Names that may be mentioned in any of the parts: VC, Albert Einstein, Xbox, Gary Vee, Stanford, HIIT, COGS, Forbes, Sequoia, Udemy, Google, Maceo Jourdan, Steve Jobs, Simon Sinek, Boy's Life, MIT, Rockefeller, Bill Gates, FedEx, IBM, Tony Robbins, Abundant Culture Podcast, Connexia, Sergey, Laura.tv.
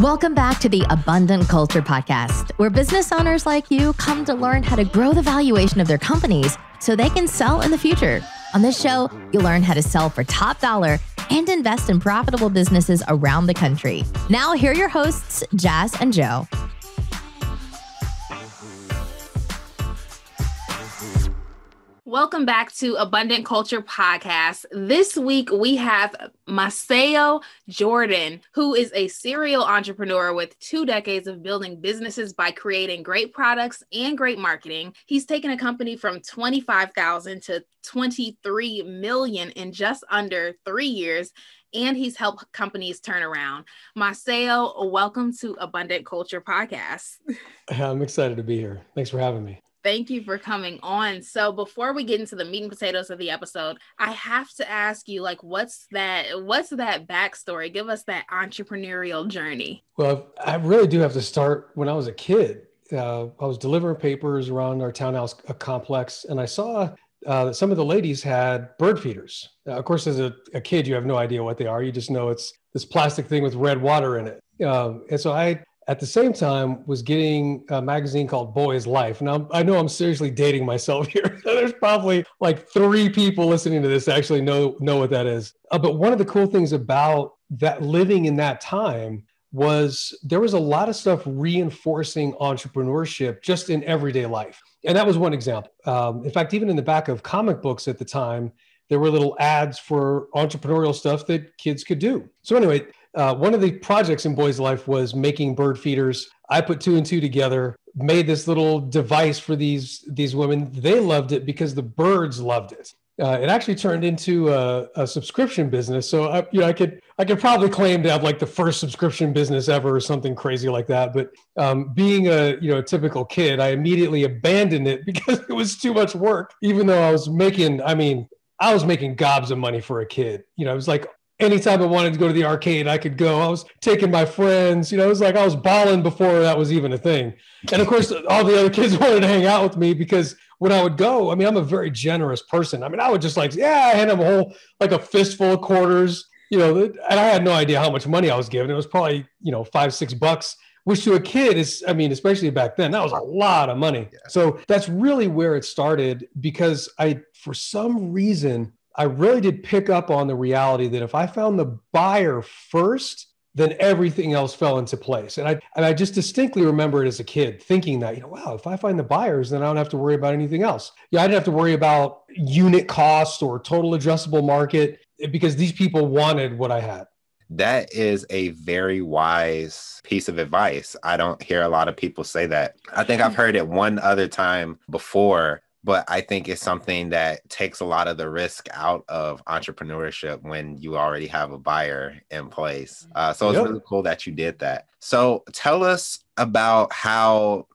Welcome back to the Abundant Culture Podcast, where business owners like you come to learn how to grow the valuation of their companies so they can sell in the future. On this show, you'll learn how to sell for top dollar and invest in profitable businesses around the country. Now, here are your hosts, Jazz and Joe. Welcome back to Abundant Culture Podcast. This week, we have Maceo Jourdan, who is a serial entrepreneur with 2 decades of building businesses by creating great products and great marketing. He's taken a company from $25,000 to $23 million in just under 3 years, and he's helped companies turn around. Maceo, welcome to Abundant Culture Podcast. I'm excited to be here. Thanks for having me. Thank you for coming on. So before we get into the meat and potatoes of the episode, I have to ask you, like, what's that backstory? Give us that entrepreneurial journey. Well, I really do have to start when I was a kid. I was delivering papers around our townhouse complex, and I saw that some of the ladies had bird feeders. Now, of course, as a kid, you have no idea what they are. You just know it's this plastic thing with red water in it. And so I at the same time was getting a magazine called Boy's Life. Now, I know I'm seriously dating myself here. There's probably like 3 people listening to this actually know what that is. But one of the cool things about that, living in that time, was there was a lot of stuff reinforcing entrepreneurship just in everyday life. And that was one example. In fact, even in the back of comic books at the time, there were little ads for entrepreneurial stuff that kids could do. So anyway, one of the projects in Boy's Life was making bird feeders. I put 2 and 2 together, made this little device for these women. They loved it because the birds loved it. It actually turned into a subscription business. So I could probably claim to have like the first subscription business ever or something crazy like that. But being a typical kid, I immediately abandoned it because it was too much work. Even though I was making gobs of money for a kid. It was like, anytime I wanted to go to the arcade, I could go. I was taking my friends. It was like I was balling before that was even a thing. And of course, all the other kids wanted to hang out with me because when I would go, I'm a very generous person. I would just I hand them a fistful of quarters, and I had no idea how much money I was given. It was probably, $5, $6, which to a kid is, especially back then, that was a lot of money. Yeah. So that's really where it started, because for some reason, I really did pick up on the reality that if I found the buyer first, then everything else fell into place. And I just distinctly remember it as a kid thinking that, wow, if I find the buyers, then I don't have to worry about anything else. I didn't have to worry about unit cost or total addressable market because these people wanted what I had. That is a very wise piece of advice. I don't hear a lot of people say that. I think I've heard it one other time before, but I think it's something that takes a lot of the risk out of entrepreneurship when you already have a buyer in place. So it's really cool that you did that. So tell us about how,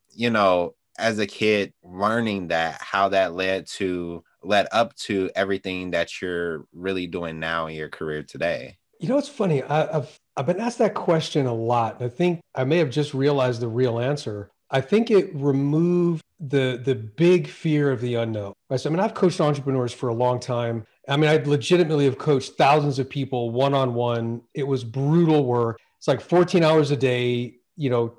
as a kid learning that, how that led up to everything that you're really doing now in your career today. It's funny. I've been asked that question a lot. I think I may have just realized the real answer. I think it removed the big fear of the unknown. Right? So, I've coached entrepreneurs for a long time. I legitimately have coached thousands of people one-on-one. It was brutal work. It's like 14 hours a day, 10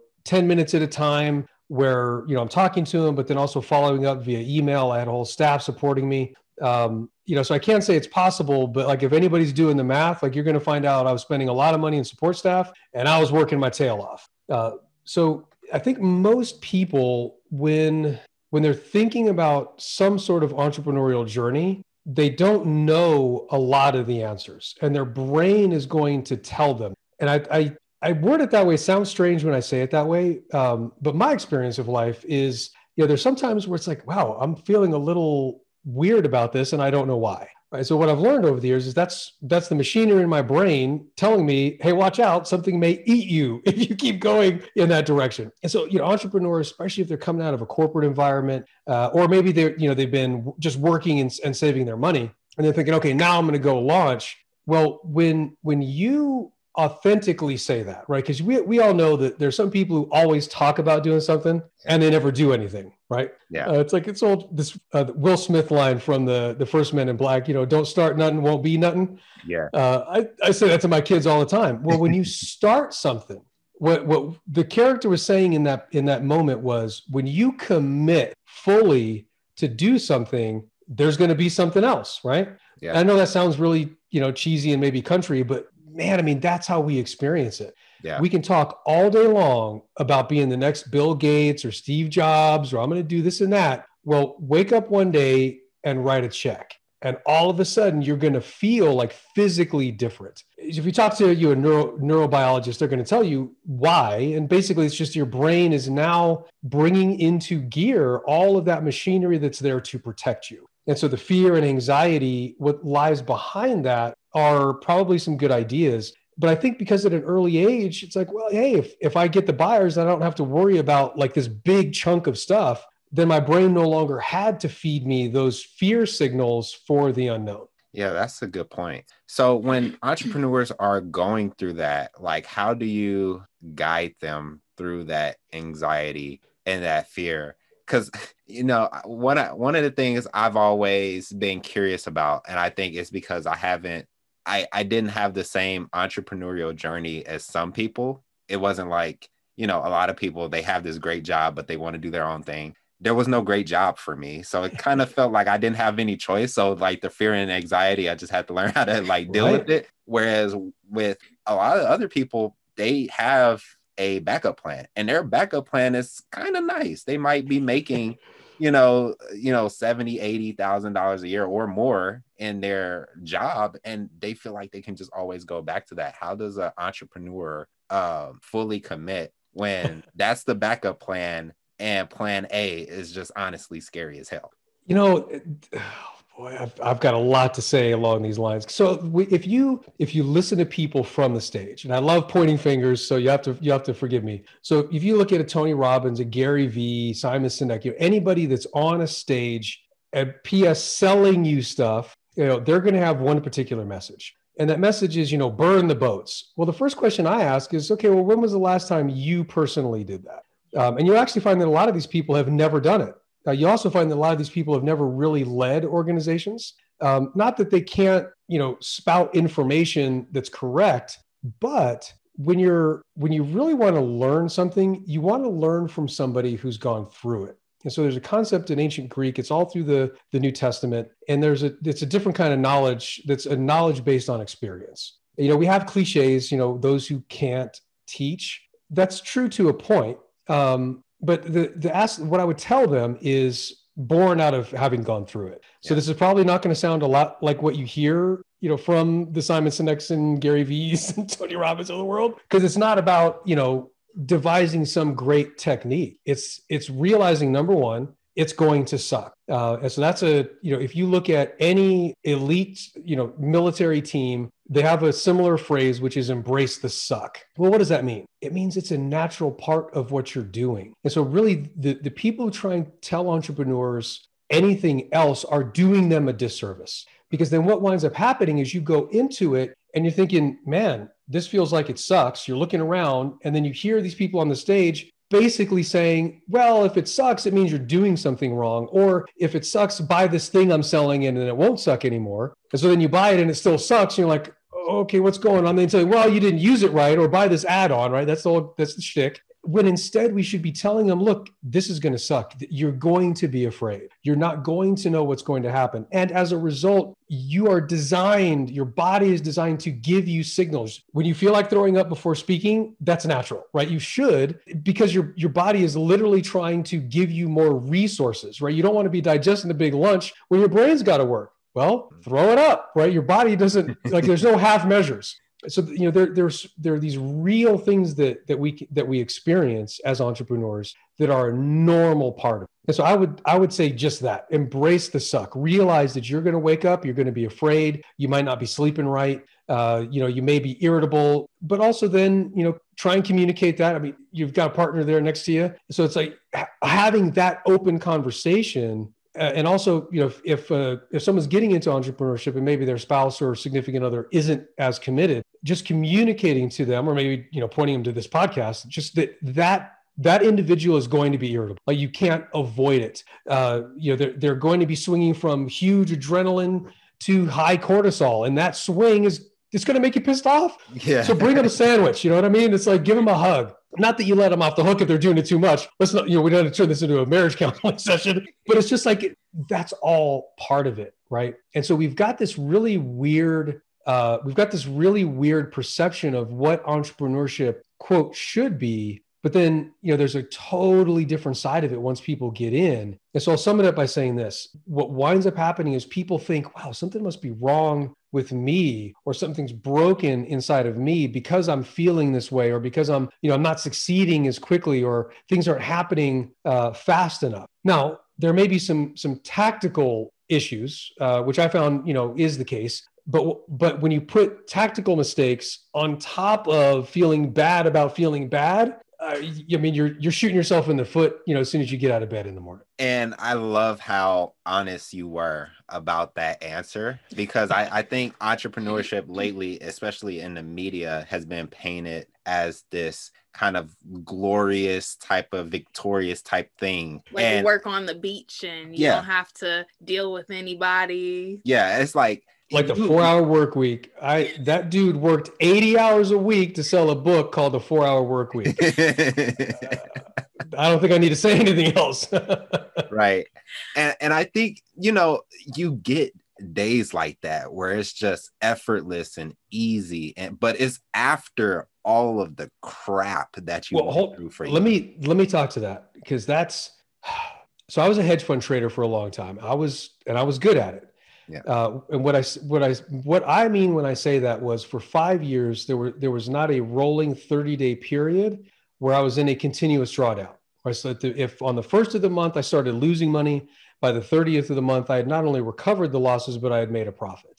minutes at a time where, I'm talking to them, but then also following up via email. I had a whole staff supporting me. So I can't say it's possible, but if anybody's doing the math, you're going to find out I was spending a lot of money in support staff and I was working my tail off. So I think most people, when they're thinking about some sort of entrepreneurial journey, they don't know a lot of the answers and their brain is going to tell them. And I word it that way. It sounds strange when I say it that way. But my experience of life is, there's sometimes where it's like, wow, I'm feeling a little weird about this and I don't know why. Right? So what I've learned over the years is that's the machinery in my brain telling me, hey, watch out, something may eat you if you keep going in that direction. And so, entrepreneurs, especially if they're coming out of a corporate environment, or maybe they're, they've been just working and saving their money and they're thinking, okay, now I'm going to go launch. Well, when you authentically say that, right? Because we all know that there's some people who always talk about doing something and they never do anything, right? Yeah. It's like it's old this Will Smith line from the first Men in Black, you know, don't start nothing, won't be nothing. Yeah. I say that to my kids all the time. Well, when you start something, what the character was saying in that moment was, when you commit fully to do something, there's going to be something else, right? Yeah. I know that sounds really, you know, cheesy and maybe country, but man, I mean, that's how we experience it. Yeah. We can talk all day long about being the next Bill Gates or Steve Jobs, or I'm going to do this and that. Well, wake up one day and write a check. And all of a sudden you're going to feel like physically different. If you talk to a neurobiologist, they're going to tell you why. And basically it's just your brain is now bringing into gear all of that machinery that's there to protect you. And so the fear and anxiety, what lies behind that are probably some good ideas. But I think because at an early age, it's like, well, hey, if I get the buyers, I don't have to worry about like this big chunk of stuff. Then my brain no longer had to feed me those fear signals for the unknown. Yeah, that's a good point. So when entrepreneurs are going through that, like how do you guide them through that anxiety and that fear? Because, you know, one of the things I've always been curious about, and I think it's because I didn't have the same entrepreneurial journey as some people. It wasn't like, you know, a lot of people, they have this great job, but they want to do their own thing. There was no great job for me. So it kind of felt like I didn't have any choice. So like the fear and anxiety, I just had to learn how to like deal with it. Whereas with a lot of other people, they have a backup plan, and their backup plan is kind of nice. They might be making, you know, $70,000, $80,000 a year or more in their job. And they feel like they can just always go back to that. How does an entrepreneur fully commit when that's the backup plan? And plan A is just honestly scary as hell. You know, I've got a lot to say along these lines. So if you listen to people from the stage, and I love pointing fingers, so you have to forgive me. So if you look at a Tony Robbins, a Gary Vee, Simon Sinek, you know, anybody that's on a stage and PS selling you stuff, you know, they're going to have one particular message. And that message is, you know, burn the boats. Well, the first question I ask is, okay, well, when was the last time you personally did that? And you'll actually find that a lot of these people have never done it. You also find that a lot of these people have never really led organizations. Not that they can't, you know, spout information that's correct, but when you really want to learn something, you want to learn from somebody who's gone through it. And so there's a concept in ancient Greek, it's all through the New Testament, and it's a different kind of knowledge that's a knowledge based on experience. You know, we have cliches, you know, those who can't teach. That's true to a point. But what I would tell them is born out of having gone through it. So yeah. This is probably not going to sound a lot like what you hear, you know, from the Simon Sinek's and Gary Vee's and Tony Robbins of the world, because it's not about, you know, devising some great technique. It's realizing, number one, it's going to suck. And so that's if you look at any elite, you know, military team, they have a similar phrase, which is embrace the suck. Well, what does that mean? It means it's a natural part of what you're doing. And so really the people who try and tell entrepreneurs anything else are doing them a disservice, because then what winds up happening is you go into it and you're thinking, man, this feels like it sucks. You're looking around and then you hear these people on the stage basically saying, well, if it sucks, it means you're doing something wrong. Or if it sucks, buy this thing I'm selling and then it won't suck anymore. And so then you buy it and it still sucks. And you're like, okay, what's going on? They tell you, well, you didn't use it right, or buy this add-on, right? That's the shtick. When instead we should be telling them, look, this is going to suck. You're going to be afraid. You're not going to know what's going to happen. And as a result, your body is designed to give you signals. When you feel like throwing up before speaking, that's natural, right? You should, because your body is literally trying to give you more resources, right? You don't want to be digesting a big lunch when your brain's got to work. Well, throw it up, right? Your body doesn't, like, there's no half measures. So, you know, there are these real things that we experience as entrepreneurs that are a normal part of it. And so I would say just that, embrace the suck, realize that you're going to wake up, you're going to be afraid, you might not be sleeping right. You know, you may be irritable, but also then, you know, try and communicate that. I mean, you've got a partner there next to you. So it's like having that open conversation And also, you know, if someone's getting into entrepreneurship and maybe their spouse or significant other isn't as committed, just communicating to them, or maybe, you know, pointing them to this podcast, just that individual is going to be irritable. Like, you can't avoid it. You know, they're going to be swinging from huge adrenaline to high cortisol, and that swing it's going to make you pissed off. Yeah. So bring them a sandwich. You know what I mean? It's like, give them a hug. Not that you let them off the hook if they're doing it too much. Let's not, you know, we don't have to turn this into a marriage counseling session, but it's just like, that's all part of it. Right. And so we've got this really weird, perception of what entrepreneurship, quote, should be. But then, you know, there's a totally different side of it once people get in. And so I'll sum it up by saying this: what winds up happening is people think, wow, something must be wrong with me, or something's broken inside of me because I'm feeling this way, or because I'm, you know, I'm not succeeding as quickly, or things aren't happening fast enough. Now, there may be some tactical issues, which I found, you know, is the case. But when you put tactical mistakes on top of feeling bad about feeling bad, I mean, you're shooting yourself in the foot, you know, as soon as you get out of bed in the morning. And I love how honest you were about that answer, because I think entrepreneurship lately, especially in the media, has been painted as this kind of glorious type of victorious type thing. Like, and you work on the beach and you don't have to deal with anybody. Yeah, it's like the 4-hour work week. That dude worked 80 hours a week to sell a book called The 4-Hour Work Week. I don't think I need to say anything else. Right. And I think, you know, you get days like that where it's just effortless and easy, but it's after all of the crap that you went through for you. Let me talk to that, because that's so I was a hedge fund trader for a long time. I was good at it. Yeah. And what I mean when I say that was, for 5 years, there was not a rolling 30-day period where I was in a continuous drawdown. Right? So if on the first of the month, I started losing money, by the 30th of the month, I had not only recovered the losses, but I had made a profit.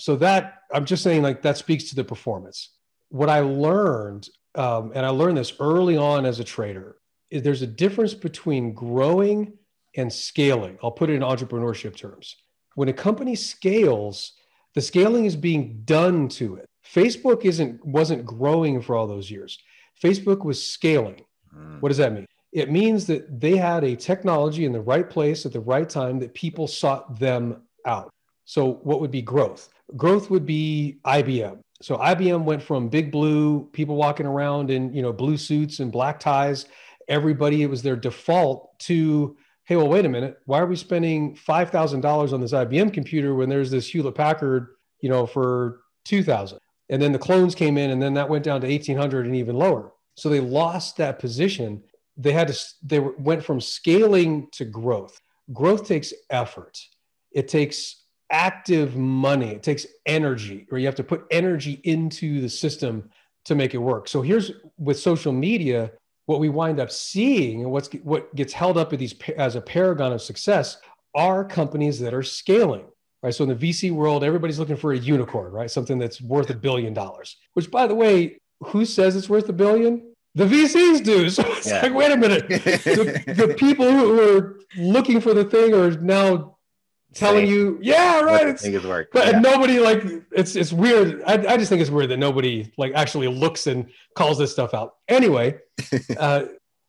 So that, I'm just saying, like, that speaks to the performance. What I learned, and I learned this early on as a trader, is there's a difference between growing and scaling. I'll put it in entrepreneurship terms. When a company scales, the scaling is being done to it. Facebook wasn't growing for all those years. Facebook was scaling. What does that mean? It means that they had a technology in the right place at the right time that people sought them out. So what would be growth? Growth would be IBM. So IBM went from Big Blue, people walking around in, you know, blue suits and black ties, everybody, it was their default, to, hey, well, wait a minute, why are we spending $5,000 on this IBM computer when there's this Hewlett Packard, you know, for $2,000? And then the clones came in, and then that went down to $1,800 and even lower. So they lost that position. They went from scaling to growth. Growth takes effort. It takes active money. It takes energy, or you have to put energy into the system to make it work. So here's, with social media, what we wind up seeing, and what gets held up at these as a paragon of success, are companies that are scaling, right? So in the VC world, everybody's looking for a unicorn, right? Something that's worth $1 billion, which, by the way, who says it's worth $1 billion? The VCs do. So it's like, wait a minute. The people who are looking for the thing are now telling you, yeah, right. But nobody, like, it's weird. I just think it's weird that nobody, like, actually looks and calls this stuff out. Anyway,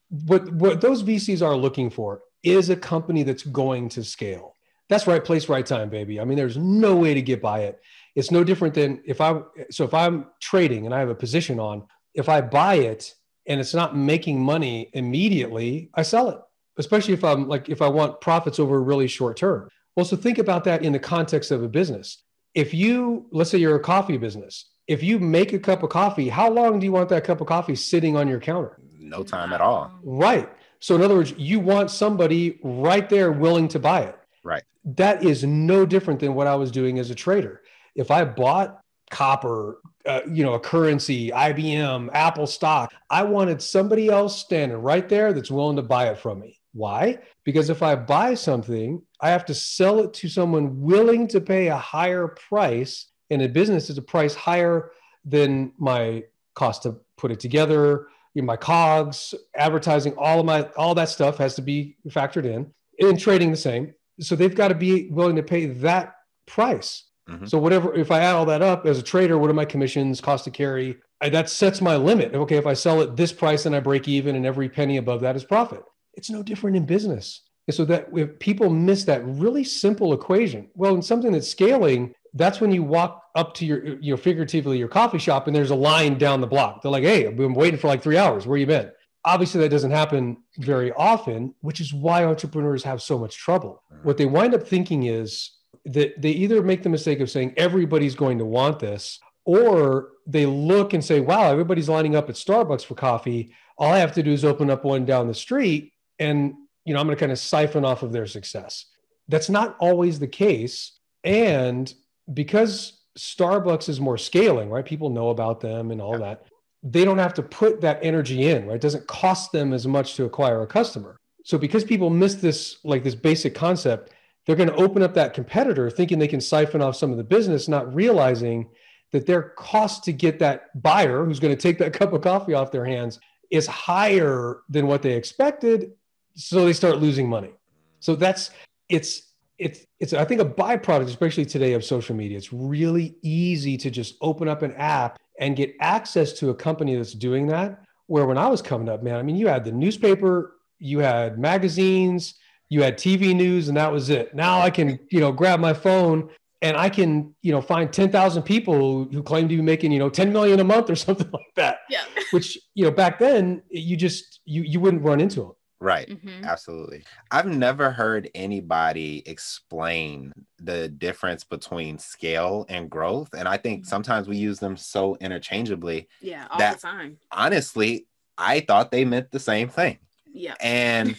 what those VCs are looking for is a company that's going to scale. That's right place, right time, baby. I mean, there's no way to get by it. It's no different than if I'm trading and I have a position on, if I buy it and it's not making money immediately, I sell it. Especially if I want profits over a really short term. Well, so think about that in the context of a business. If you, let's say you're a coffee business, if you make a cup of coffee, how long do you want that cup of coffee sitting on your counter? No time at all. Right. So in other words, you want somebody right there willing to buy it. Right. That is no different than what I was doing as a trader. If I bought copper, you know, a currency, IBM, Apple stock, I wanted somebody else standing right there that's willing to buy it from me. Why? Because if I buy something, I have to sell it to someone willing to pay a higher price, and a business is a price higher than my cost to put it together, you know, my COGS, advertising, all that stuff has to be factored in, and trading the same. So they've got to be willing to pay that price. Mm-hmm. So whatever, if I add all that up as a trader, what are my commissions, cost to carry? That sets my limit. Okay, if I sell at this price and I break even and every penny above that is profit. It's no different in business. And so that if people miss that really simple equation, well, in something that's scaling, that's when you walk up to your, figuratively your coffee shop and there's a line down the block. They're like, hey, I've been waiting for like 3 hours. Where you been? Obviously, that doesn't happen very often, which is why entrepreneurs have so much trouble. What they wind up thinking is that they either make the mistake of saying everybody's going to want this, or they look and say, wow, everybody's lining up at Starbucks for coffee. All I have to do is open up one down the street and, you know, I'm going to kind of siphon off of their success. That's not always the case. And because Starbucks is more scaling, right? People know about them and all that. They don't have to put that energy in, right? It doesn't cost them as much to acquire a customer. So because people miss this, like this basic concept, they're going to open up that competitor thinking they can siphon off some of the business, not realizing that their cost to get that buyer who's going to take that cup of coffee off their hands is higher than what they expected. So they start losing money. So that's, it's I think a byproduct, especially today, of social media. It's really easy to just open up an app and get access to a company that's doing that. Where when I was coming up, man, I mean, you had the newspaper, you had magazines, you had TV news, and that was it. Now I can, you know, grab my phone and I can, you know, find 10,000 people who claim to be making, you know, 10 million a month or something like that. Yeah. Which, you know, back then you just, you wouldn't run into them. Right. Mm-hmm. Absolutely. I've never heard anybody explain the difference between scale and growth. And I think sometimes we use them so interchangeably. Yeah, all the time. Honestly, I thought they meant the same thing. Yeah. And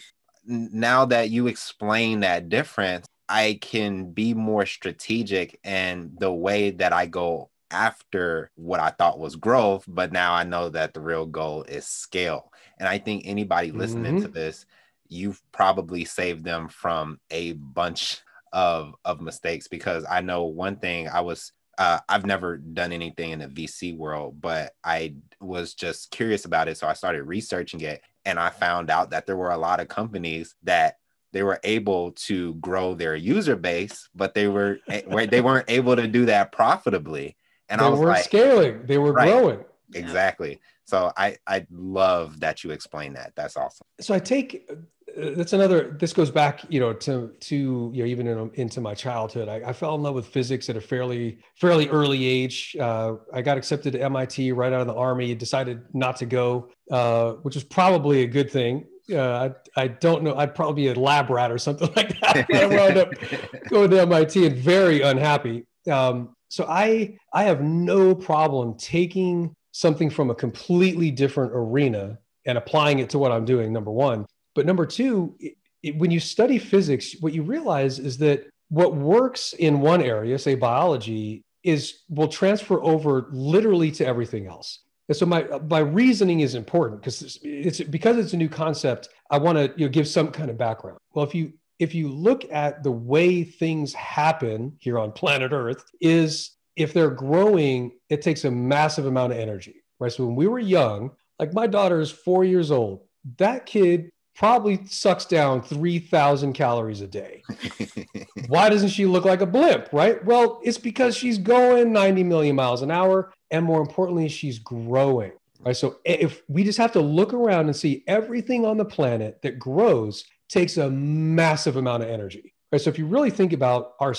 now that you explain that difference, I can be more strategic in the way that I go after what I thought was growth, but now I know that the real goal is scale. And I think anybody listening to this, you've probably saved them from a bunch of mistakes, because I know one thing I was, I've never done anything in the VC world, but I was just curious about it. So I started researching it and I found out that there were a lot of companies that they were able to grow their user base, but they weren't able to do that profitably. And they weren't scaling, they were growing. Exactly. So I love that you explained that. That's awesome. So I take, this goes back, you know, to you know, even into my childhood. I fell in love with physics at a fairly early age. I got accepted to MIT right out of the Army, decided not to go, which was probably a good thing. I don't know. I'd probably be a lab rat or something like that. I wound up going to MIT and very unhappy. So I have no problem taking something from a completely different arena and applying it to what I'm doing, number one. But number two, when you study physics, what you realize is that what works in one area, say biology, will transfer over literally to everything else. And so my reasoning is important because it's a new concept. I want to give some kind of background. Well, if you look at the way things happen here on planet Earth, is if they're growing, it takes a massive amount of energy, right? So when we were young, like my daughter is 4 years old, that kid probably sucks down 3,000 calories a day. Why doesn't she look like a blimp, right? Well, it's because she's going 90 million miles an hour. And more importantly, she's growing, right? So if we just have to look around and see everything on the planet that grows takes a massive amount of energy, right? So if you really think about our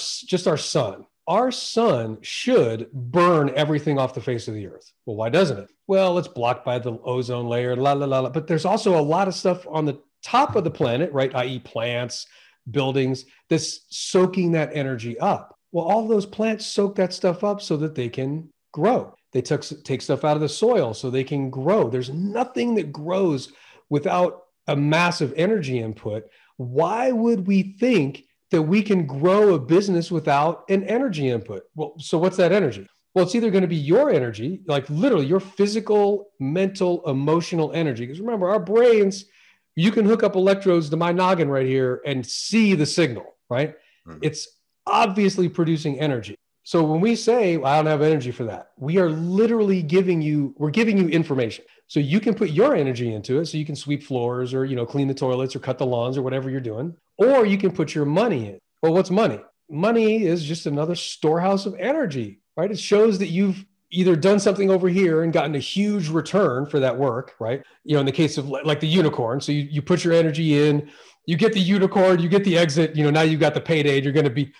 sun should burn everything off the face of the earth. Well, why doesn't it? Well, it's blocked by the ozone layer, but there's also a lot of stuff on the top of the planet, right? I.e. plants, buildings, that's soaking that energy up. Well, all those plants soak that stuff up so that they can grow. They take stuff out of the soil so they can grow. There's nothing that grows without a massive energy input. Why would we think that we can grow a business without an energy input? Well, so what's that energy? Well, it's either going to be your energy, like literally your physical, mental, emotional energy. Because remember, our brains, you can hook up electrodes to my noggin right here and see the signal, right? Mm-hmm. It's obviously producing energy. So when we say, well, I don't have energy for that, we are literally giving you information. So you can put your energy into it. So you can sweep floors or, clean the toilets or cut the lawns or whatever you're doing, or you can put your money in. Well, what's money? Money is just another storehouse of energy, right? It shows that you've either done something over here and gotten a huge return for that work, right? You know, in the case of like the unicorn, so you put your energy in, you get the unicorn, you get the exit, you know, now you've got the payday, you're going to be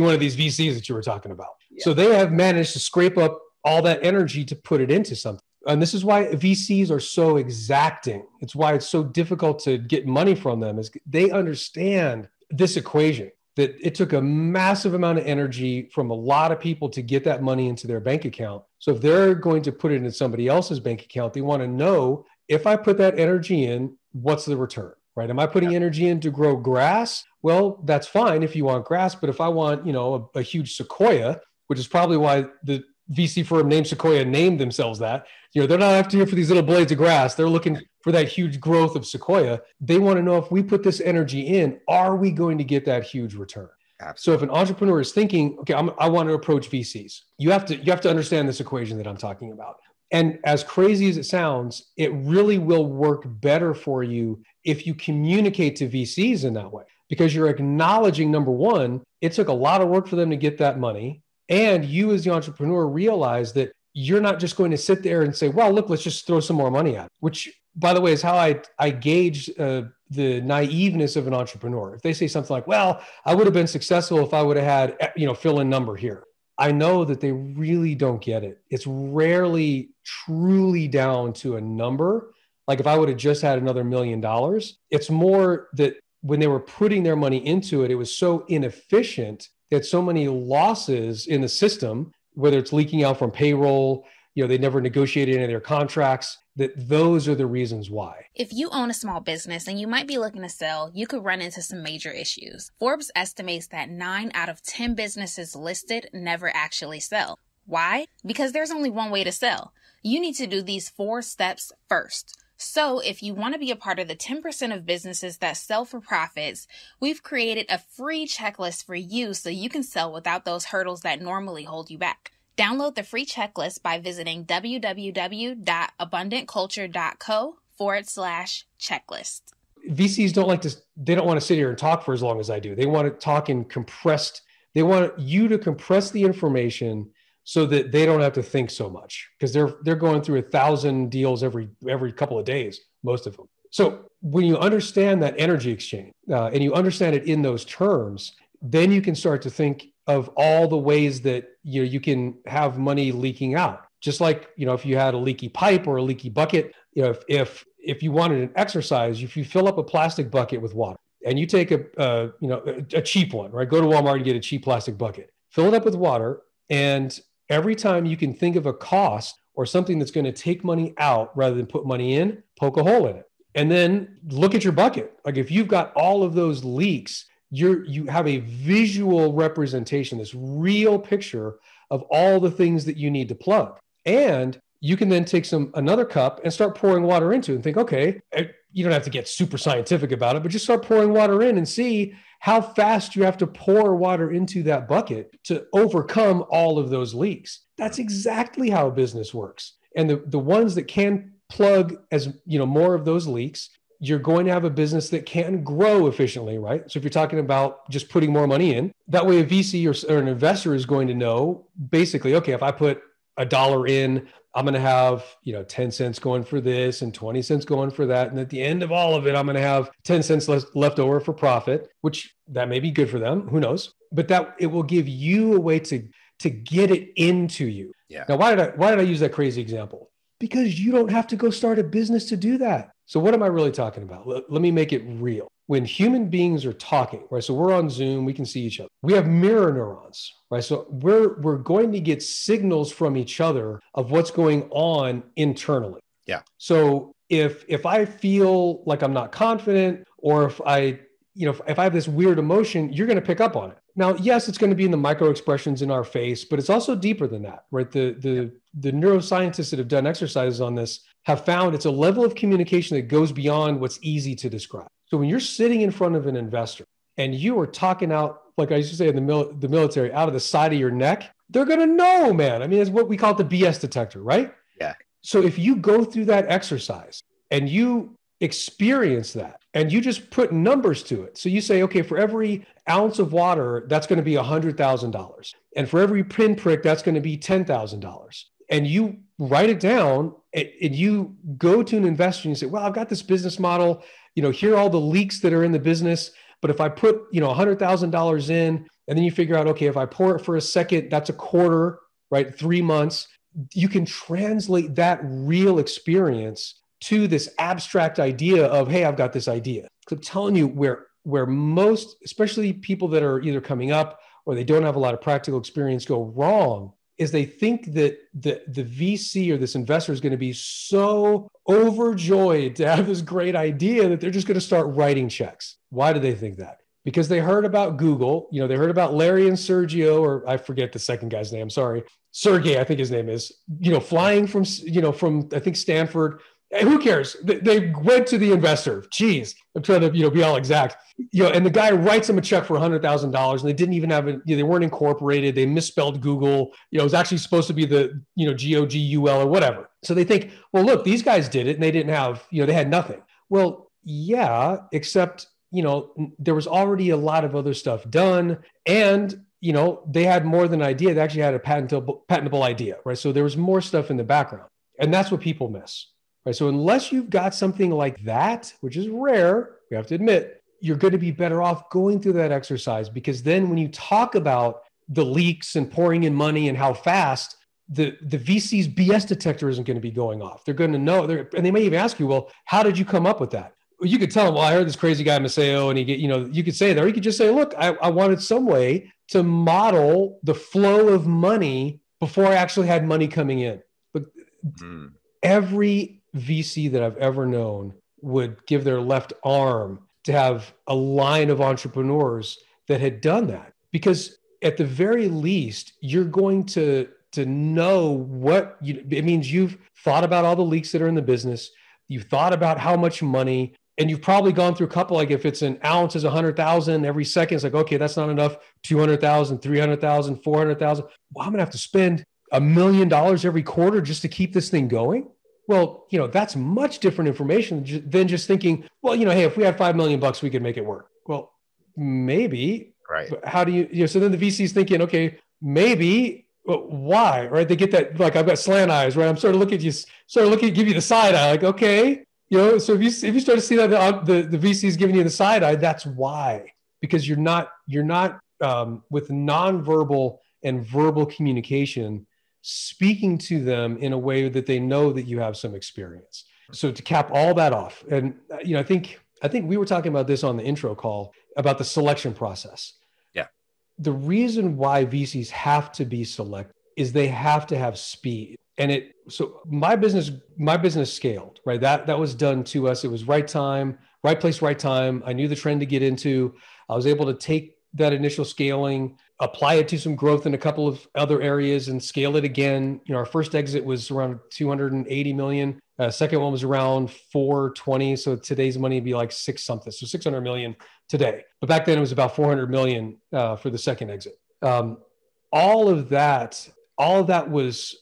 one of these VCs that you were talking about. Yeah. So they have managed to scrape up all that energy to put it into something. And this is why VCs are so exacting. It's why it's so difficult to get money from them, is they understand this equation, that it took a massive amount of energy from a lot of people to get that money into their bank account. So if they're going to put it in somebody else's bank account, they want to know, if I put that energy in, what's the return, right? Am I putting energy in to grow grass? Well, that's fine if you want grass, but if I want, you know, a huge sequoia, which is probably why the VC firm named Sequoia named themselves that, you know, they're not after you for these little blades of grass. They're looking for that huge growth of Sequoia. They want to know, if we put this energy in, are we going to get that huge return? Absolutely. So if an entrepreneur is thinking, okay, I want to approach VCs, you have to understand this equation that I'm talking about. And as crazy as it sounds, it really will work better for you if you communicate to VCs in that way, because you're acknowledging, number one, it took a lot of work for them to get that money. And you as the entrepreneur realize that you're not just going to sit there and say, well, look, let's just throw some more money at it, which, by the way, is how I gauge the naiveness of an entrepreneur. If they say something like, well, I would have been successful if I would have had, you know, fill in number here, I know that they really don't get it. It's rarely truly down to a number. Like if I would have just had another $1 million, it's more that when they were putting their money into it, it was so inefficient. They had so many losses in the system, whether it's leaking out from payroll, you know, they never negotiated any of their contracts, that those are the reasons why. If you own a small business and you might be looking to sell, you could run into some major issues. Forbes estimates that 9 out of 10 businesses listed never actually sell. Why? Because there's only one way to sell. You need to do these 4 steps first. So if you want to be a part of the 10% of businesses that sell for profits, we've created a free checklist for you so you can sell without those hurdles that normally hold you back. Download the free checklist by visiting www.abundantculture.co/checklist. VCs don't like to, they don't want to sit here and talk for as long as I do. They want to talk in compressed, they want you to compress the information so that they don't have to think so much, because they're going through 1,000 deals every couple of days, most of them. So when you understand that energy exchange and you understand it in those terms, then you can start to think of all the ways that, you know, you can have money leaking out. Just like, you know, if you had a leaky pipe or a leaky bucket, you know, if you wanted an exercise, if you fill up a plastic bucket with water and you take a cheap one, right? Go to Walmart and get a cheap plastic bucket, fill it up with water, and every time you can think of a cost or something that's going to take money out rather than put money in, poke a hole in it. And then look at your bucket. Like if you've got all of those leaks, you have a visual representation, this real picture of all the things that you need to plug. And you can then take another cup and start pouring water into it and think, okay, you don't have to get super scientific about it, but just start pouring water in and see how fast you have to pour water into that bucket to overcome all of those leaks. That's exactly how a business works. And the ones that can plug, as you know, more of those leaks, you're going to have a business that can grow efficiently, right? So if you're talking about just putting more money in, that way a VC or an investor is going to know basically, okay, if I put $1 in, I'm going to have, you know, 10 cents going for this and 20 cents going for that. And at the end of all of it, I'm going to have 10 cents left over for profit, which that may be good for them. Who knows? But that it will give you a way to get it into you. Yeah. Now, why did I use that crazy example? Because you don't have to go start a business to do that. So what am I really talking about? Let me make it real. When human beings are talking, right? So we're on Zoom, we can see each other. We have mirror neurons, right? So we're going to get signals from each other of what's going on internally. Yeah. So if I feel like I'm not confident, or if I have this weird emotion, you're going to pick up on it. Now, yes, it's going to be in the micro expressions in our face, but it's also deeper than that, right? The neuroscientists that have done exercises on this have found it's a level of communication that goes beyond what's easy to describe. So when you're sitting in front of an investor and you are talking out, like I used to say in the military, out of the side of your neck, they're going to know, man. I mean, it's what we call it, the BS detector, right? Yeah. So if you go through that exercise and you experience that. And you just put numbers to it. So you say, okay, for every ounce of water, that's going to be $100,000. And for every pinprick, that's going to be $10,000. And you write it down and you go to an investor and you say, well, I've got this business model, you know, here are all the leaks that are in the business. But if I put, you know, $100,000 in, and then you figure out, okay, if I pour it for a second, that's a quarter, right? 3 months. You can translate that real experience to this abstract idea of, hey, I've got this idea. So I'm telling you where most, especially people that are either coming up or they don't have a lot of practical experience go wrong is they think that the VC or this investor is going to be so overjoyed to have this great idea that they're just going to start writing checks. Why do they think that? Because they heard about Google, you know, they heard about Larry and Sergio, or I forget the second guy's name, sorry. Sergey, I think his name is, you know, flying from, you know, from, I think Stanford. Hey, who cares? They went to the investor. Geez, I'm trying to, you know, be all exact. You know, and the guy writes them a check for $100,000 and they didn't even have it. You know, they weren't incorporated. They misspelled Google. You know, it was actually supposed to be the, you know, G-O-G-U-L or whatever. So they think, well, look, these guys did it and they didn't have, you know, they had nothing. Well, yeah, except, you know, there was already a lot of other stuff done. And, you know, they had more than an idea. They actually had a patentable idea, right? So there was more stuff in the background. And that's what people miss, right? So unless you've got something like that, which is rare, we have to admit, you're going to be better off going through that exercise, because then when you talk about the leaks and pouring in money and how fast, the VC's BS detector isn't going to be going off. They're going to know, and they may even ask you, well, how did you come up with that? You could tell him, well, I heard this crazy guy, Maceo, and you know, you could say that, or you could just say, look, I wanted some way to model the flow of money before I actually had money coming in. But every VC that I've ever known would give their left arm to have a line of entrepreneurs that had done that. Because at the very least, you're going to know what it means. You've thought about all the leaks that are in the business. You've thought about how much money, and you've probably gone through a couple, like if it's an ounce is 100,000 every second, it's like, okay, that's not enough. 200,000, 300,000, 400,000. Well, I'm going to have to spend $1 million every quarter just to keep this thing going. Well, you know, that's much different information than just thinking, well, you know, hey, if we had $5 million, we could make it work. Well, maybe, right? But how do you know, so then the VC's thinking, okay, maybe, but why, right? They get that, like, I've got slant eyes, right? I'm sort of looking at you, give you the side eye, like, okay, you know, so if you start to see that the VC is giving you the side eye, that's why, because you're not with nonverbal and verbal communication, speaking to them in a way that they know that you have some experience. So to cap all that off, and, you know, I think we were talking about this on the intro call about the selection process. The reason why VCs have to be select is they have to have speed. And so my business scaled, right? That was done to us. It was right time, right place, right time. I knew the trend to get into. I was able to take that initial scaling, apply it to some growth in a couple of other areas and scale it again. You know, our first exit was around 280 million. Second one was around 420. So today's money would be like 6 something. So 600 million today. But back then it was about 400 million for the second exit. All of that was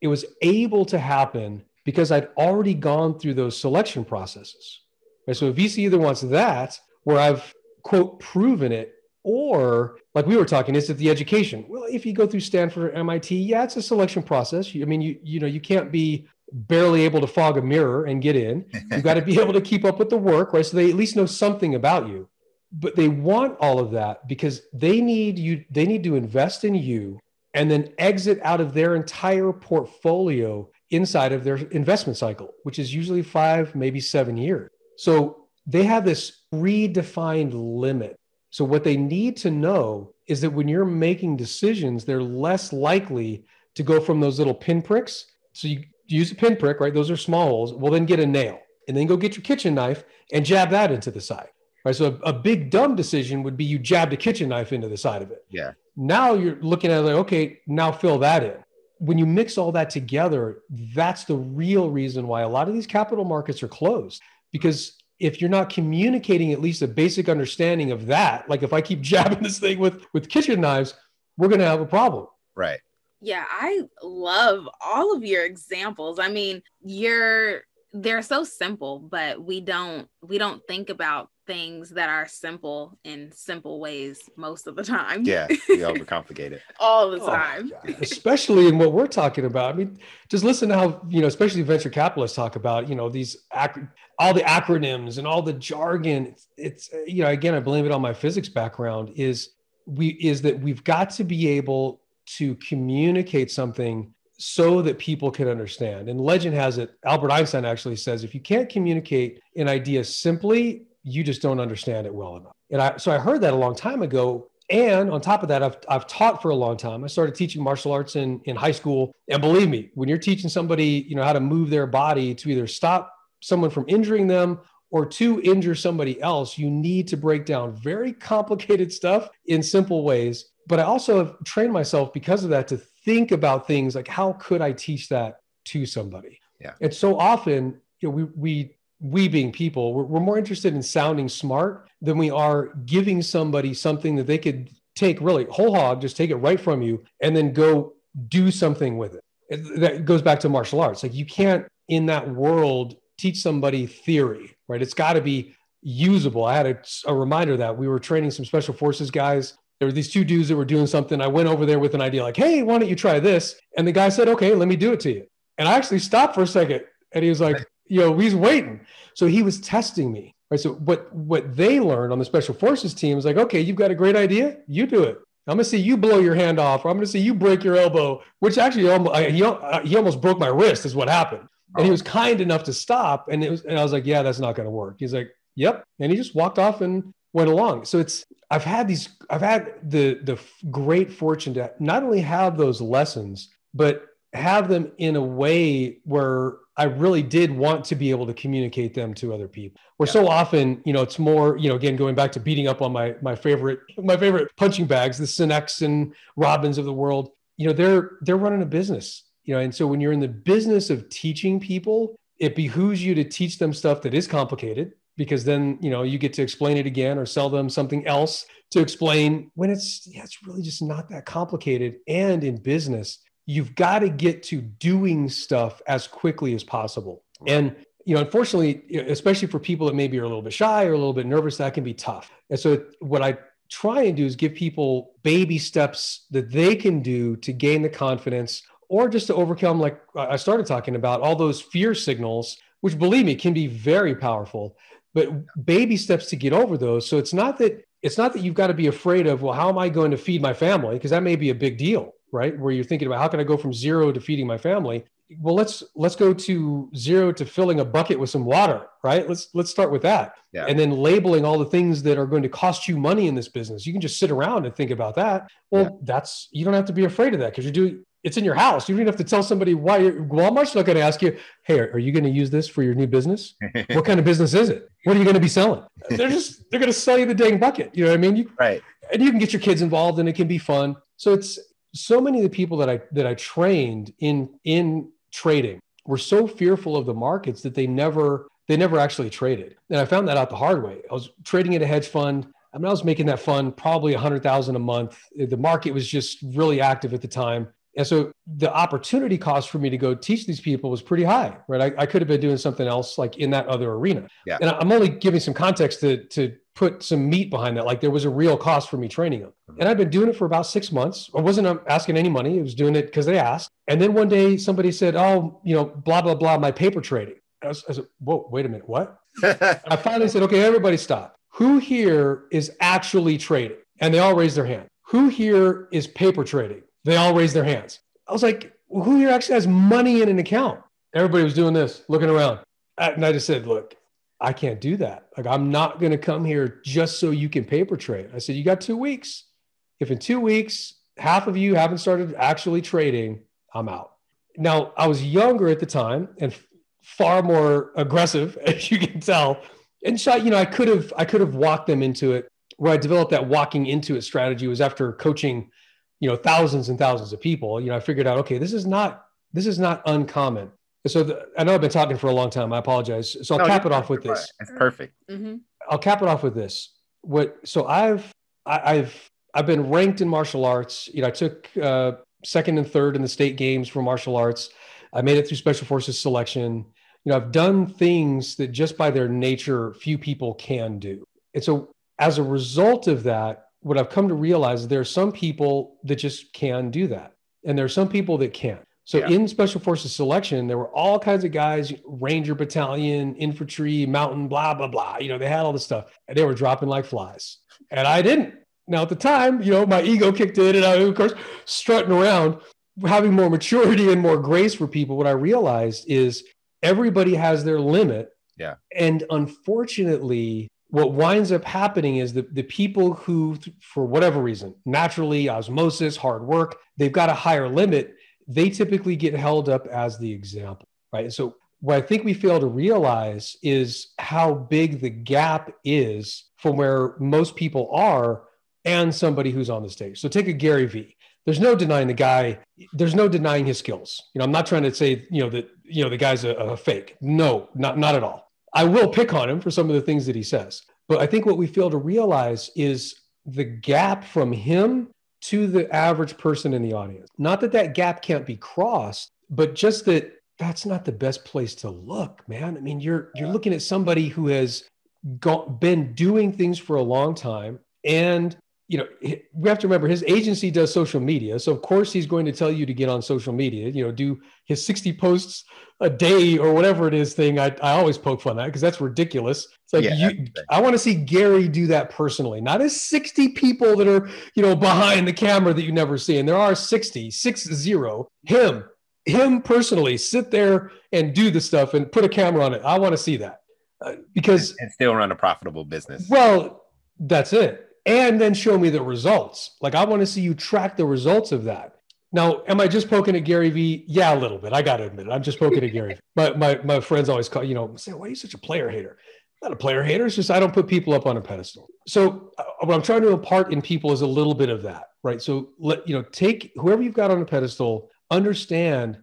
it was able to happen because I'd already gone through those selection processes. Right? So a VC either wants that, where I've quote proven it, or like we were talking, is it the education? Well, if you go through Stanford or MIT, yeah, it's a selection process. I mean, you know, you can't be barely able to fog a mirror and get in. You've got to be able to keep up with the work, right? So they at least know something about you. But they want all of that because they need to invest in you and then exit out of their entire portfolio inside of their investment cycle, which is usually 5, maybe 7 years. So they have this predefined limit. So what they need to know is that when you're making decisions, they're less likely to go from those little pinpricks. So you use a pinprick, right? Those are small holes. Well, then get a nail and then go get your kitchen knife and jab that into the side, right? So a big dumb decision would be you jabbed a kitchen knife into the side of it. Yeah. Now you're looking at it like, okay, now fill that in. When you mix all that together, that's the real reason why a lot of these capital markets are closed, because if you're not communicating at least a basic understanding of that, like if I keep jabbing this thing with kitchen knives, we're going to have a problem. Right. Yeah, I love all of your examples. I mean, your they're so simple, but we don't think about things that are simple in simple ways most of the time. Yeah, we overcomplicate it all the time. Especially in what we're talking about. I mean, just listen to how, especially venture capitalists talk about, these all the acronyms and all the jargon. It's again, I blame it on my physics background. Is that we've got to be able to communicate something so that people can understand. And legend has it, Albert Einstein actually says, if you can't communicate an idea simply, you just don't understand it well enough. And so I heard that a long time ago. And on top of that, I've taught for a long time. I started teaching martial arts in high school. And believe me, when you're teaching somebody, how to move their body to either stop someone from injuring them or to injure somebody else, you need to break down very complicated stuff in simple ways. But I also have trained myself because of that to think about things like, how could I teach that to somebody? Yeah. And so often, we being people, we're more interested in sounding smart than we are giving somebody something that they could take really whole hog, just take it right from you and then go do something with it. That goes back to martial arts. Like, you can't in that world teach somebody theory, right? It's got to be usable. I had a reminder that we were training some special forces guys. There were these two dudes that were doing something. I went over there with an idea like, hey, why don't you try this? And the guy said, okay, let me do it to you. And I actually stopped for a second. And he was like, he's waiting. So he was testing me. Right. So what they learned on the special forces team is like, okay, you've got a great idea. You do it. I'm going to see you blow your hand off. Or I'm going to see you break your elbow, which actually he almost broke my wrist is what happened. And he was kind enough to stop. And I was like, yeah, that's not going to work. He's like, yep. And he just walked off and went along. So I've had the great fortune to not only have those lessons, but have them in a way where I really did want to be able to communicate them to other people. Where so often, it's more, again, going back to beating up on my favorite punching bags, the Sineks and Robbins of the world, they're running a business, and so when you're in the business of teaching people, it behooves you to teach them stuff that is complicated, because then, you get to explain it again or sell them something else to explain when it's really just not that complicated. And in business, you've got to get to doing stuff as quickly as possible. And, unfortunately, especially for people that maybe are a little bit shy or a little bit nervous, that can be tough. And so what I try and do is give people baby steps that they can do to gain the confidence or just to overcome, like I started talking about, all those fear signals, which, believe me, can be very powerful, but baby steps to get over those. So it's not that you've got to be afraid of, well, how am I going to feed my family? Because that may be a big deal, right? Where you're thinking about, how can I go from zero to feeding my family? Well, let's go to zero to filling a bucket with some water, right? Let's start with that. Yeah. And then labeling all the things that are going to cost you money in this business. You can just sit around and think about that. Well, you don't have to be afraid of that because it's in your house. You don't even have to tell somebody why. Walmart's not going to ask you, hey, are you going to use this for your new business? What kind of business is it? What are you going to be selling? They're going to sell you the dang bucket. You know what I mean? Right. And you can get your kids involved and it can be fun. So it's so many of the people that I trained in trading were so fearful of the markets that they never actually traded. And I found that out the hard way. I was trading at a hedge fund. I mean, I was making that fund probably $100,000 a month. The market was just really active at the time. And so the opportunity cost for me to go teach these people was pretty high, right? I could have been doing something else like in that other arena. Yeah. And I'm only giving some context to put some meat behind that. Like, there was a real cost for me training them. Mm-hmm. And I've been doing it for about 6 months. I wasn't asking any money. I was doing it because they asked. And then one day somebody said, oh, blah, blah, blah, my paper trading. I said, whoa, wait a minute, what? I finally said, okay, everybody stop. Who here is actually trading? And they all raised their hand. Who here is paper trading? They all raised their hands. I was like, well, who here actually has money in an account? Everybody was doing this, looking around. And I just said, look, I can't do that. Like, I'm not going to come here just so you can paper trade. I said, you got 2 weeks. If in 2 weeks, half of you haven't started actually trading, I'm out. Now, I was younger at the time and far more aggressive, as you can tell. And so, I could have walked them into it. Where I developed that walking into it strategy was after coaching thousands and thousands of people. I figured out, okay, this is not uncommon. So I know I've been talking for a long time. I apologize. So I'll cap it off with this. It's perfect. Mm-hmm. I'll cap it off with this. I've been ranked in martial arts. I took second and third in the state games for martial arts. I made it through special forces selection. I've done things that just by their nature, few people can do. And so as a result of that, what I've come to realize is there are some people that just can do that. And there are some people that can't. So in Special Forces Selection, there were all kinds of guys, Ranger Battalion, Infantry, Mountain, blah, blah, blah. They had all this stuff and they were dropping like flies. And I didn't. Now, at the time, my ego kicked in and I, of course, strutting around, having more maturity and more grace for people. What I realized is everybody has their limit. Yeah. And unfortunately, what winds up happening is the people who, for whatever reason, naturally, osmosis, hard work, they've got a higher limit. They typically get held up as the example, right? And so what I think we fail to realize is how big the gap is from where most people are and somebody who's on the stage. So take a Gary Vee. There's no denying the guy. There's no denying his skills. I'm not trying to say, that, the guy's a fake. No, not at all. I will pick on him for some of the things that he says. But I think what we fail to realize is the gap from him to the average person in the audience. Not that that gap can't be crossed, but just that that's not the best place to look, man. I mean, you're looking at somebody who has been doing things for a long time. And, we have to remember his agency does social media. So of course he's going to tell you to get on social media, do his 60 posts a day or whatever it is thing. I always poke fun at that because that's ridiculous. It's like, I want to see Gary do that personally, not his 60 people that are, behind the camera that you never see. And there are 60, him personally sit there and do the stuff and put a camera on it. I want to see that because and still run a profitable business. Well, that's it. And then show me the results. Like, I want to see you track the results of that. Now, am I just poking at Gary Vee? Yeah, a little bit. I got to admit it. I'm just poking at Gary Vee. But my friends always call, say, why are you such a player hater? I'm not a player hater. It's just, I don't put people up on a pedestal. So what I'm trying to impart in people is a little bit of that, right? So take whoever you've got on a pedestal, understand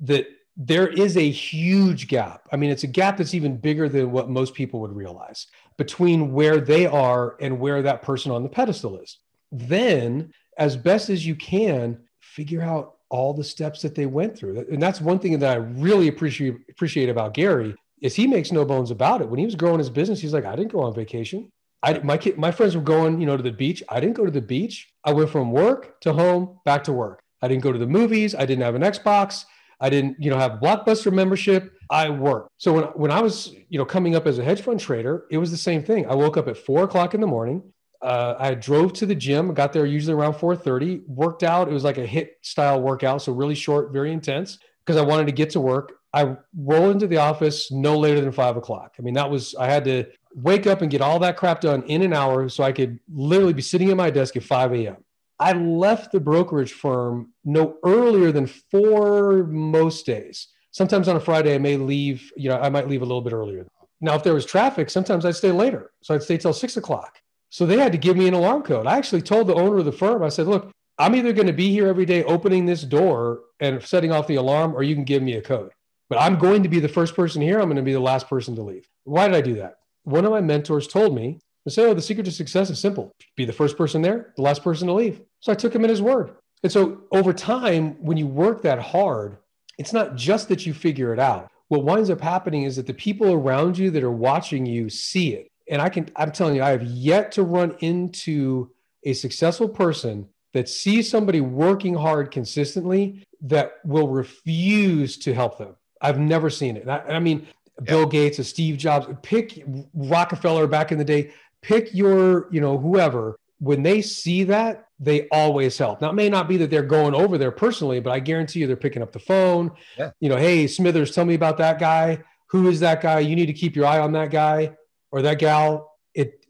that there is a huge gap. I mean, it's a gap that's even bigger than what most people would realize between where they are and where that person on the pedestal is. Then, as best as you can, figure out all the steps that they went through. And that's one thing that I really appreciate about Gary is he makes no bones about it. When he was growing his business, he's like, I didn't go on vacation. My friends were going, to the beach. I didn't go to the beach. I went from work to home, back to work. I didn't go to the movies. I didn't have an Xbox. I didn't, have a Blockbuster membership. I worked. So when I was, coming up as a hedge fund trader, it was the same thing. I woke up at 4:00 in the morning. I drove to the gym, got there usually around 4:30, worked out. It was like a HIIT style workout. So really short, very intense because I wanted to get to work. I rolled into the office no later than 5:00. I mean, I had to wake up and get all that crap done in an hour so I could literally be sitting at my desk at 5 a.m. I left the brokerage firm no earlier than 4 most days. Sometimes on a Friday, I may leave, I might leave a little bit earlier. Now, if there was traffic, sometimes I'd stay later. So I'd stay till 6:00. So they had to give me an alarm code. I actually told the owner of the firm, I said, look, I'm either going to be here every day opening this door and setting off the alarm, or you can give me a code. But I'm going to be the first person here. I'm going to be the last person to leave. Why did I do that? One of my mentors told me, Maceo, the secret to success is simple. Be the first person there, the last person to leave. So I took him at his word. And so over time, when you work that hard, it's not just that you figure it out. What winds up happening is that the people around you that are watching you see it. And I'm telling you, I have yet to run into a successful person that sees somebody working hard consistently that will refuse to help them. I've never seen it. And I mean, Bill Gates, a Steve Jobs, pick Rockefeller back in the day, pick your, whoever, when they see that, they always help. Now, it may not be that they're going over there personally, but I guarantee you they're picking up the phone. Yeah. Hey, Smithers, tell me about that guy. Who is that guy? You need to keep your eye on that guy or that gal.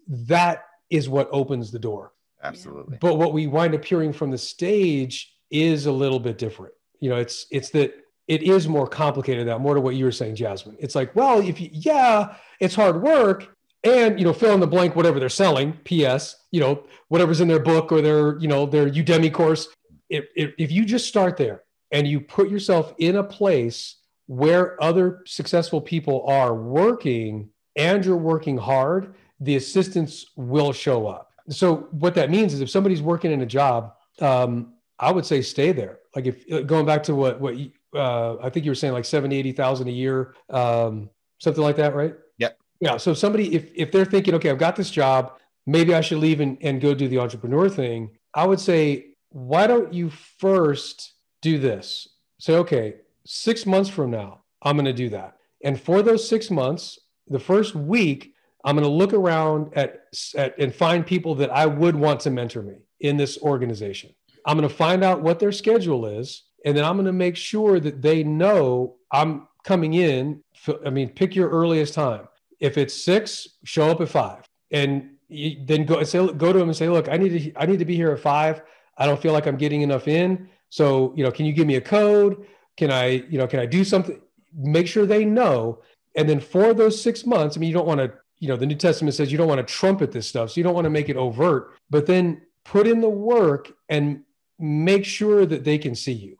That is what opens the door. Absolutely. But what we wind up hearing from the stage is a little bit different. It's that it is more complicated than that, more to what you were saying, Jasmine. It's like, well, it's hard work. And, fill in the blank, whatever they're selling, PS, whatever's in their book or their, their Udemy course. If you just start there and you put yourself in a place where other successful people are working and you're working hard, the assistance will show up. So what that means is if somebody's working in a job, I would say stay there. Like, if going back to what I think you were saying like 70, 80,000 a year, something like that, right? Yep. Yeah. So somebody, if they're thinking, okay, I've got this job, maybe I should leave and go do the entrepreneur thing. I would say, why don't you first do this? Say, okay, 6 months from now, I'm going to do that. And for those 6 months, the first week, I'm going to look around at and find people that I would want to mentor me in this organization. I'm going to find out what their schedule is. And then I'm going to make sure that they know I'm coming in. I mean, pick your earliest time. If it's 6, show up at 5. And then go to them and say, look, I need to be here at 5. I don't feel like I'm getting enough in. So, can you give me a code? Can I do something? Make sure they know. And then for those 6 months, I mean, you don't want to, the New Testament says you don't want to trumpet this stuff. So you don't want to make it overt, but then put in the work and make sure that they can see you.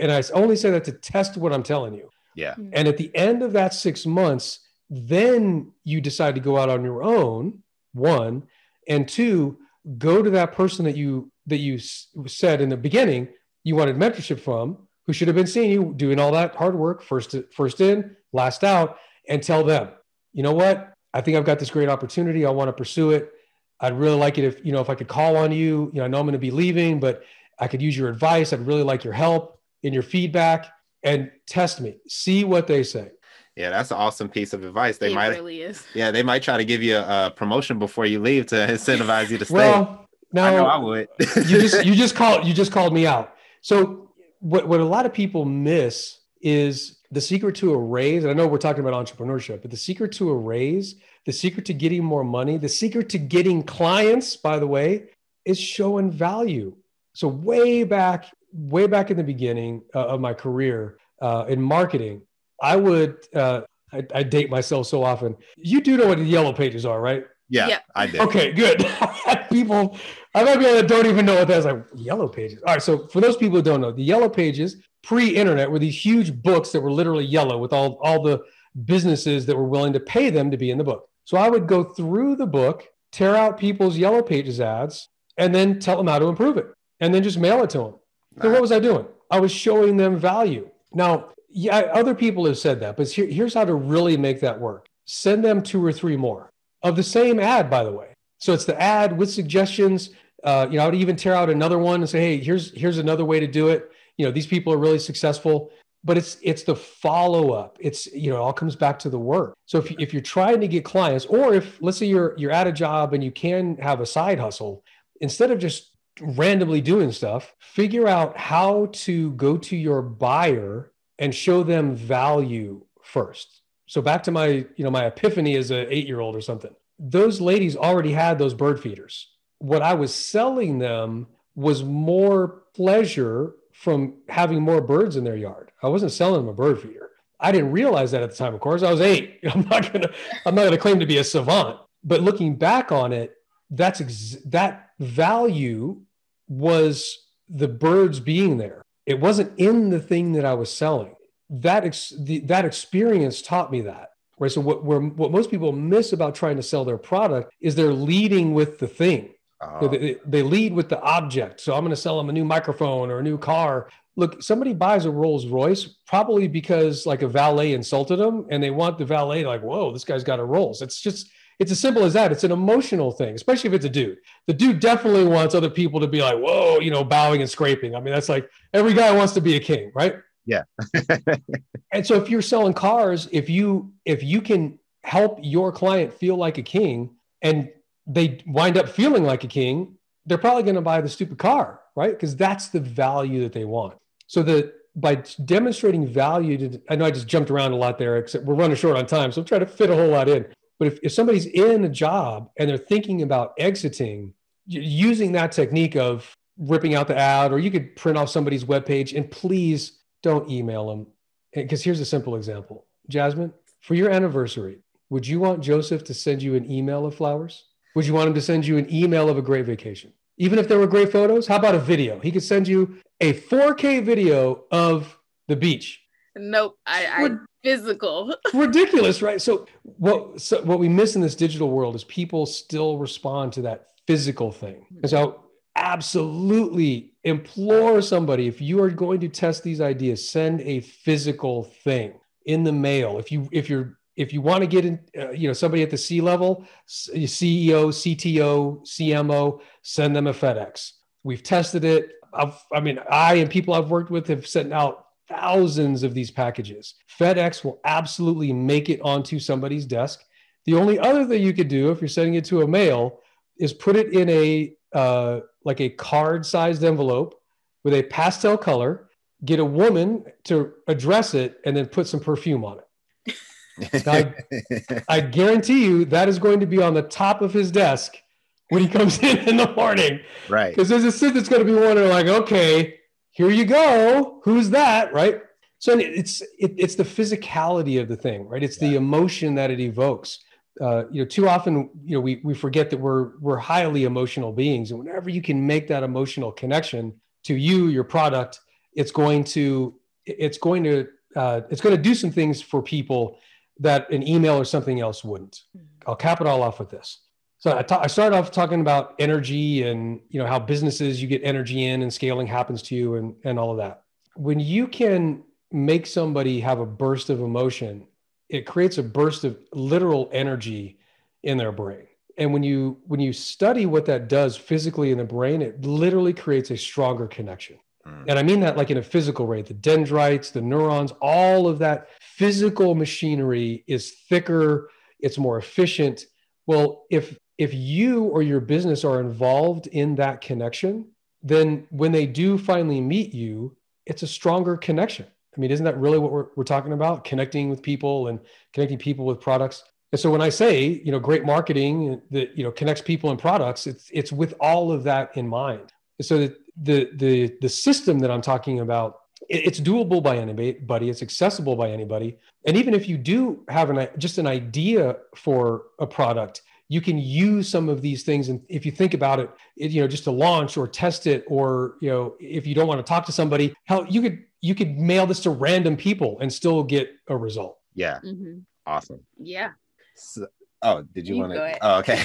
And I only say that to test what I'm telling you. Yeah. And at the end of that 6 months, then you decide to go out on your own, 1, and 2, go to that person that you said in the beginning you wanted mentorship from, who should have been seeing you doing all that hard work, first in, last out, and tell them, you know what? I think I've got this great opportunity. I want to pursue it. I'd really like it if I could call on you. I know I'm going to be leaving, but I could use your advice. I'd really like your help and your feedback, and test me. See what they say. Yeah, that's an awesome piece of advice. They might try to give you a promotion before you leave to incentivize you to stay. Well, no, I know I would. you just called me out. So what a lot of people miss is the secret to a raise. And I know we're talking about entrepreneurship, but the secret to a raise, the secret to getting more money, the secret to getting clients, by the way, is showing value. So way back in the beginning of my career in marketing, I would, I date myself so often. You do know what the yellow pages are, right? Yeah. I do. Okay, good. People, I might be able to don't even know what that is. Like, yellow pages. All right. So for those people who don't know, the yellow pages pre-internet were these huge books that were literally yellow with all the businesses that were willing to pay them to be in the book. So I would go through the book, tear out people's yellow pages ads, and then tell them how to improve it and then just mail it to them. So what was I doing? I was showing them value. Now, yeah, other people have said that, but here's how to really make that work. Send them 2 or 3 more of the same ad, by the way. So it's the ad with suggestions. I would even tear out another one and say, hey, here's another way to do it. These people are really successful, but it's the follow-up. It's, it all comes back to the work. So if you're trying to get clients, or if, let's say you're at a job and you can have a side hustle, instead of just randomly doing stuff, figure out how to go to your buyer and show them value first. So back to my, my epiphany as an 8-year-old or something. Those ladies already had those bird feeders. What I was selling them was more pleasure from having more birds in their yard. I wasn't selling them a bird feeder. I didn't realize that at the time, of course. I was 8. I'm not gonna claim to be a savant. But looking back on it, that value was the birds being there. It wasn't in the thing that I was selling. That experience taught me that. Right. So what most people miss about trying to sell their product is they're leading with the thing. Uh-huh. So they lead with the object. So I'm going to sell them a new microphone or a new car. Look, somebody buys a Rolls Royce probably because like a valet insulted them, and they want the valet like, whoa, this guy's got a Rolls. It's as simple as that. It's an emotional thing, especially if it's a dude. The dude definitely wants other people to be like, whoa, bowing and scraping. I mean, that's like every guy wants to be a king, right? Yeah. And so if you're selling cars, if you can help your client feel like a king and they wind up feeling like a king, they're probably going to buy the stupid car, right? Because that's the value that they want. So by demonstrating value I know I just jumped around a lot there, except we're running short on time. So I'm trying to fit a whole lot in. But if somebody's in a job and they're thinking about exiting, using that technique of ripping out the ad, or you could print off somebody's webpage, and please don't email them. Because here's a simple example. Jasmine, for your anniversary, would you want Joseph to send you an email of flowers? Would you want him to send you an email of a great vacation? Even if there were great photos, how about a video? He could send you a 4K video of the beach. Nope. Physical. Ridiculous, right? So what we miss in this digital world is people still respond to that physical thing. And so absolutely implore somebody, if you are going to test these ideas, send a physical thing in the mail. If you want to get in, somebody at the C level, CEO, CTO, CMO, send them a FedEx. We've tested it. I and people I've worked with have sent out thousands of these packages. FedEx will absolutely make it onto somebody's desk. The only other thing you could do if you're sending it to a mail is put it in a card-sized envelope with a pastel color, get a woman to address it, and then put some perfume on it. I guarantee you that is going to be on the top of his desk when he comes in the morning. Right. Because there's a kid that's going to be wondering, like, okay, here you go. Who's that? Right. So it's the physicality of the thing, right? It's the emotion that it evokes. Too often, we forget that we're highly emotional beings, and whenever you can make that emotional connection to you, your product, it's going to do some things for people that an email or something else wouldn't. I'll cap it all off with this. So I started off talking about energy and how businesses, you get energy in and scaling happens to you and all of that. When you can make somebody have a burst of emotion, it creates a burst of literal energy in their brain. And when you study what that does physically in the brain, it literally creates a stronger connection. Mm. And I mean that like in a physical way, the dendrites, the neurons, all of that physical machinery is thicker, it's more efficient. Well, if you or your business are involved in that connection, then when they do finally meet you, it's a stronger connection. I mean, isn't that really what we're talking about? Connecting with people and connecting people with products. And so when I say, great marketing that, connects people and products, it's with all of that in mind. So the system that I'm talking about, it's doable by anybody. It's accessible by anybody. And even if you do have just an idea for a product, you can use some of these things. And if you think about it, just to launch or test it, or, if you don't want to talk to somebody, hell, you could mail this to random people and still get a result. Yeah. Mm-hmm. Awesome. Yeah. So, did you want to? Oh, okay.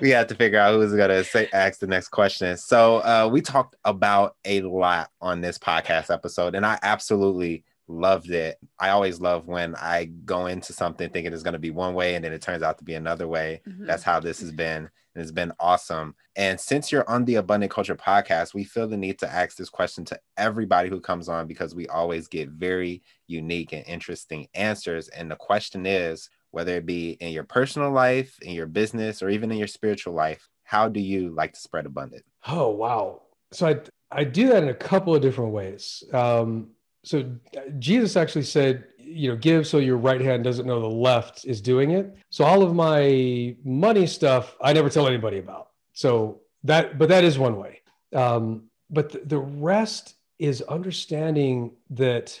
We have to figure out who's going to ask the next question. So we talked about a lot on this podcast episode, and I absolutely loved it. I always love when I go into something thinking it's going to be one way, and then it turns out to be another way. Mm-hmm. That's how this has been. And it's been awesome. And since you're on the Abundant Culture Podcast, we feel the need to ask this question to everybody who comes on, because we always get very unique and interesting answers. And the question is, whether it be in your personal life, in your business, or even in your spiritual life, how do you like to spread abundance? Oh, wow. So I do that in a couple of different ways. So Jesus actually said, give so your right hand doesn't know the left is doing it. So all of my money stuff, I never tell anybody about. So that is one way. But the rest is understanding that,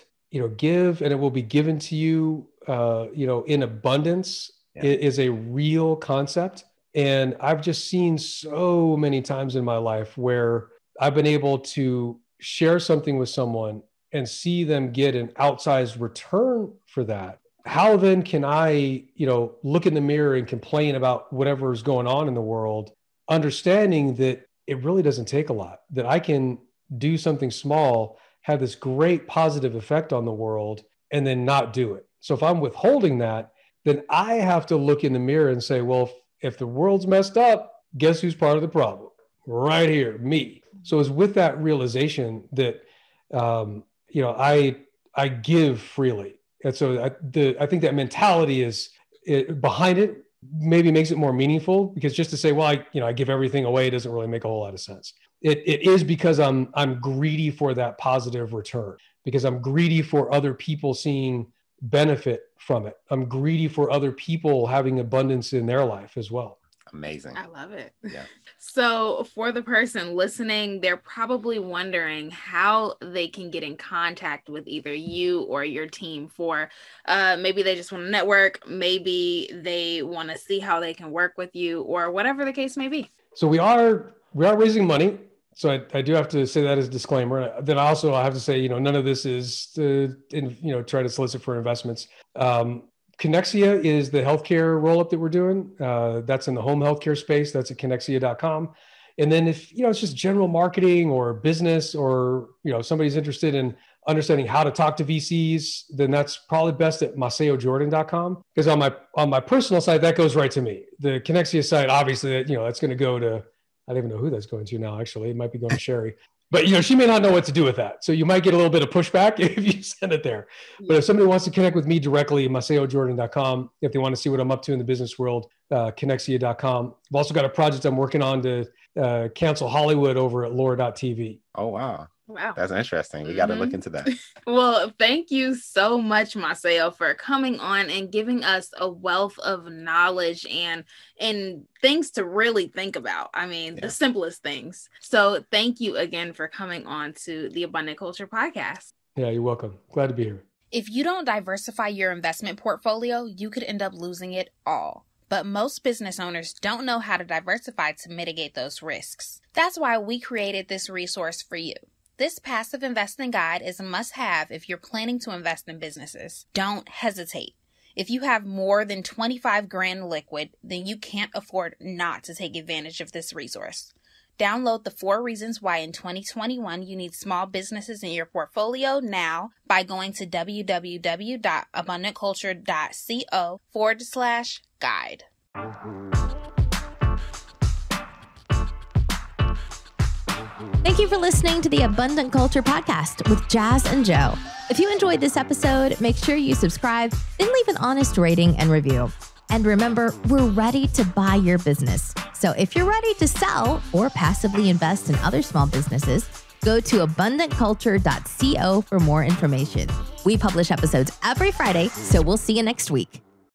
give and it will be given to you, in abundance. Yeah. Is a real concept. And I've just seen so many times in my life where I've been able to share something with someone and see them get an outsized return for that. How then can I, look in the mirror and complain about whatever is going on in the world, understanding that it really doesn't take a lot, that I can do something small, have this great positive effect on the world, and then not do it. So if I'm withholding that, then I have to look in the mirror and say, well, if the world's messed up, guess who's part of the problem? Right here, me. So it's with that realization that, I give freely. And so I think that mentality behind it maybe makes it more meaningful, because just to say, well, I give everything away, doesn't really make a whole lot of sense. It is because I'm greedy for that positive return, because I'm greedy for other people seeing benefit from it. I'm greedy for other people having abundance in their life as well. Amazing. I love it. Yeah. So for the person listening, they're probably wondering how they can get in contact with either you or your team for, maybe they just want to network, maybe they want to see how they can work with you, or whatever the case may be. So we are raising money. So I do have to say that as a disclaimer. Then also I have to say, none of this is to, try to solicit for investments. Connexia is the healthcare roll-up that we're doing. That's in the home healthcare space. That's at Connexia.com. And then if, you know, it's just general marketing or business, or, you know, somebody's interested in understanding how to talk to VCs, then that's probably best at MaceoJordan.com. Because on my personal site, that goes right to me. The Connexia site, obviously, you know, that's going to go to, I don't even know who that's going to now, actually. It might be going to Sherry. But, you know, she may not know what to do with that. So you might get a little bit of pushback if you send it there. But if somebody wants to connect with me directly, MaceoJordan.com. If they want to see what I'm up to in the business world, Connexia.com. I've also got a project I'm working on to cancel Hollywood over at Laura.tv. Oh, wow. Wow. That's interesting. We got to look into that. Well, thank you so much, Maceo, for coming on and giving us a wealth of knowledge and things to really think about. I mean, the simplest things. So thank you again for coming on to the Abundant Culture Podcast. Yeah, you're welcome. Glad to be here. If you don't diversify your investment portfolio, you could end up losing it all. But most business owners don't know how to diversify to mitigate those risks. That's why we created this resource for you. This passive investing guide is a must-have if you're planning to invest in businesses. Don't hesitate. If you have more than 25 grand liquid, then you can't afford not to take advantage of this resource. Download the 4 reasons why in 2021 you need small businesses in your portfolio now by going to www.abundantculture.co/guide. Thank you for listening to the Abundant Culture Podcast with Jazz and Joe. If you enjoyed this episode, make sure you subscribe, then leave an honest rating and review. And remember, we're ready to buy your business. So if you're ready to sell or passively invest in other small businesses, go to abundantculture.co for more information. We publish episodes every Friday, so we'll see you next week.